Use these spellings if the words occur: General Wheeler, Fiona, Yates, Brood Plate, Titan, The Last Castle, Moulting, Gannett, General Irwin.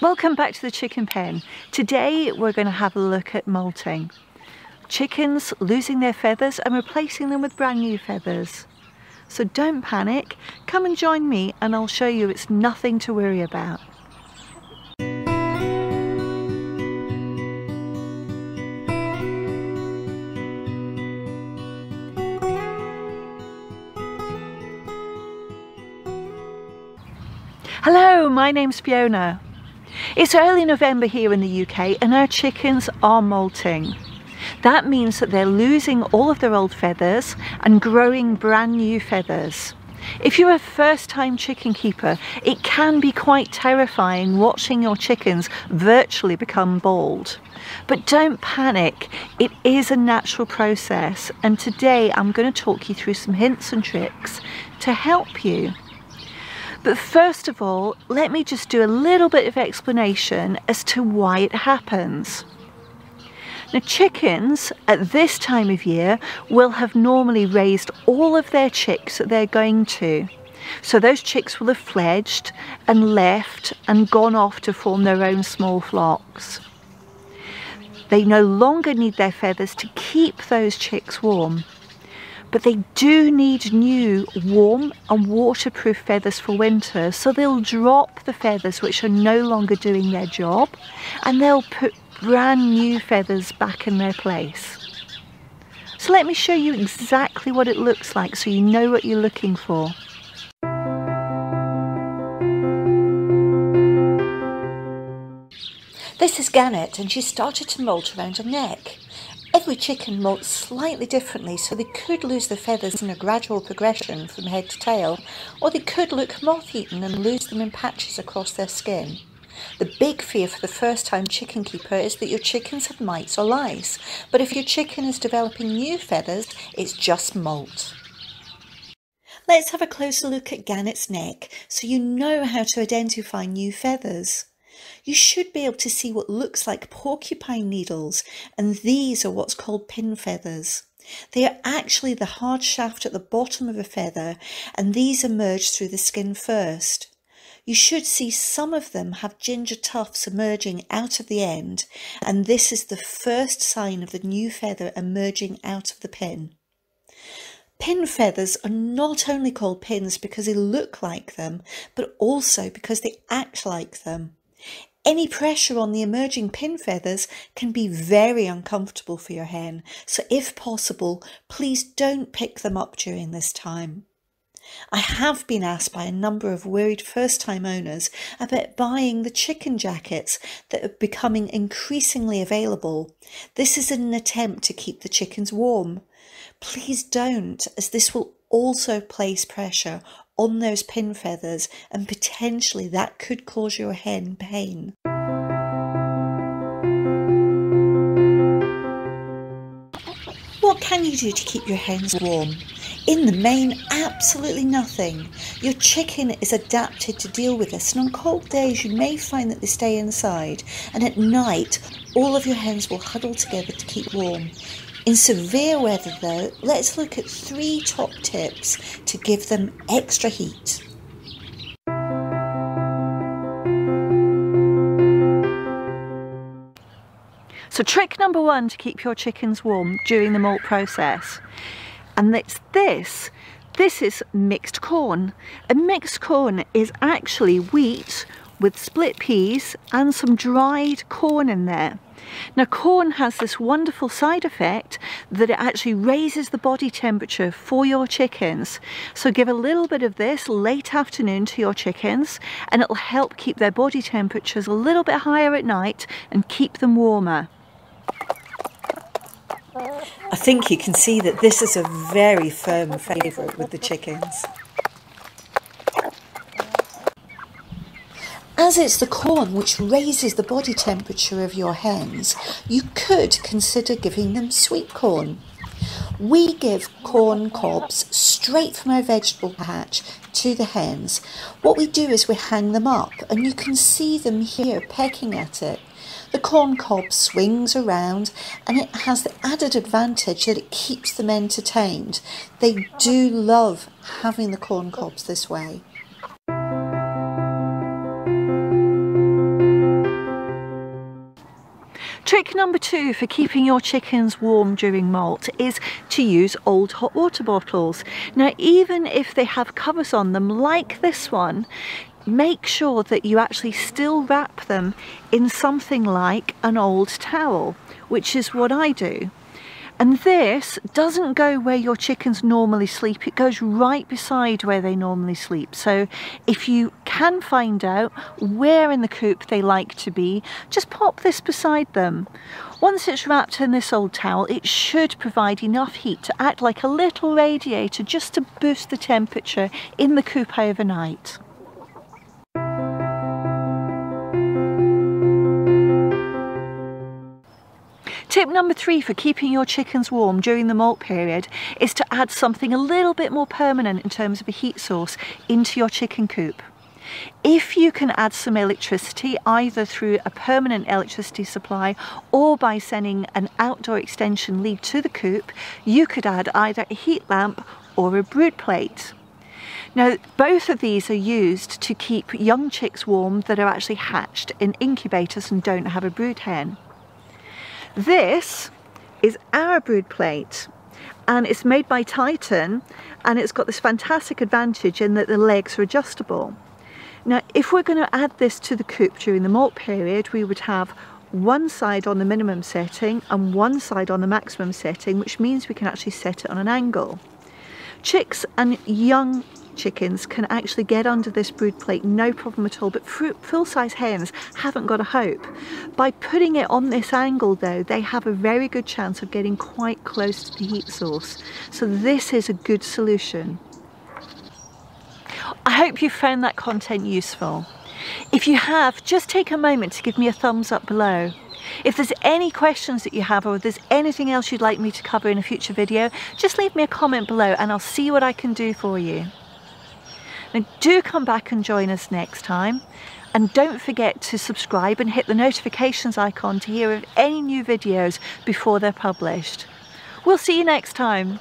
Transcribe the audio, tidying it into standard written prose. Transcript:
Welcome back to the chicken pen. Today we're going to have a look at molting. Chickens losing their feathers and replacing them with brand new feathers. So don't panic, come and join me and I'll show you it's nothing to worry about. Hello, my name's Fiona. It's early November here in the UK and our chickens are molting. That means that they're losing all of their old feathers and growing brand new feathers. If you're a first-time chicken keeper, it can be quite terrifying watching your chickens virtually become bald. But don't panic, it is a natural process, and today I'm going to talk you through some hints and tricks to help you. But first of all, let me just do a little bit of explanation as to why it happens. Now, chickens at this time of year will have normally raised all of their chicks that they're going to. So those chicks will have fledged and left and gone off to form their own small flocks. They no longer need their feathers to keep those chicks warm. But they do need new warm and waterproof feathers for winter, so they'll drop the feathers which are no longer doing their job and they'll put brand new feathers back in their place. So let me show you exactly what it looks like so you know what you're looking for. This is Gannett and she started to molt around her neck. Every chicken molts slightly differently, so they could lose their feathers in a gradual progression from head to tail, or they could look moth-eaten and lose them in patches across their skin. The big fear for the first-time chicken keeper is that your chickens have mites or lice, but if your chicken is developing new feathers, it's just molt. Let's have a closer look at Gannett's neck, so you know how to identify new feathers. You should be able to see what looks like porcupine needles, and these are what's called pin feathers. They are actually the hard shaft at the bottom of a feather, and these emerge through the skin first. You should see some of them have ginger tufts emerging out of the end, and this is the first sign of the new feather emerging out of the pin. Pin feathers are not only called pins because they look like them, but also because they act like them. Any pressure on the emerging pin feathers can be very uncomfortable for your hen, so if possible, please don't pick them up during this time. I have been asked by a number of worried first-time owners about buying the chicken jackets that are becoming increasingly available. This is an attempt to keep the chickens warm. Please don't, as this will also place pressure on those pin feathers, and potentially that could cause your hen pain. What can you do to keep your hens warm? In the main, absolutely nothing. Your chicken is adapted to deal with this, and on cold days you may find that they stay inside, and at night all of your hens will huddle together to keep warm. In severe weather though, let's look at three top tips to give them extra heat. So trick number one to keep your chickens warm during the molt process, and it's this. This is mixed corn. And mixed corn is actually wheat with split peas and some dried corn in there. Now, corn has this wonderful side effect that it actually raises the body temperature for your chickens. So give a little bit of this late afternoon to your chickens and it'll help keep their body temperatures a little bit higher at night and keep them warmer. I think you can see that this is a very firm favourite with the chickens. As it's the corn which raises the body temperature of your hens, you could consider giving them sweet corn. We give corn cobs straight from our vegetable patch to the hens. What we do is we hang them up, and you can see them here pecking at it. The corn cob swings around and it has the added advantage that it keeps them entertained. They do love having the corn cobs this way. Trick number two for keeping your chickens warm during molt is to use old hot water bottles. Now, even if they have covers on them like this one, make sure that you actually still wrap them in something like an old towel, which is what I do. And this doesn't go where your chickens normally sleep, it goes right beside where they normally sleep. So if you can find out where in the coop they like to be, just pop this beside them. Once it's wrapped in this old towel, it should provide enough heat to act like a little radiator just to boost the temperature in the coop overnight. Tip number three for keeping your chickens warm during the molt period is to add something a little bit more permanent in terms of a heat source into your chicken coop. If you can add some electricity, either through a permanent electricity supply or by sending an outdoor extension lead to the coop, you could add either a heat lamp or a brood plate. Now, both of these are used to keep young chicks warm that are actually hatched in incubators and don't have a brood hen. This is our brood plate, and it's made by Titan, and it's got this fantastic advantage in that the legs are adjustable. Now, if we're going to add this to the coop during the molt period, we would have one side on the minimum setting and one side on the maximum setting, which means we can actually set it on an angle. Chicks and young chickens can actually get under this brood plate no problem at all, but full-size hens haven't got a hope. By putting it on this angle though, they have a very good chance of getting quite close to the heat source. So this is a good solution. I hope you found that content useful. If you have, just take a moment to give me a thumbs up below. If there's any questions that you have, or if there's anything else you'd like me to cover in a future video, just leave me a comment below and I'll see what I can do for you. Now, do come back and join us next time, and don't forget to subscribe and hit the notifications icon to hear of any new videos before they're published. We'll see you next time.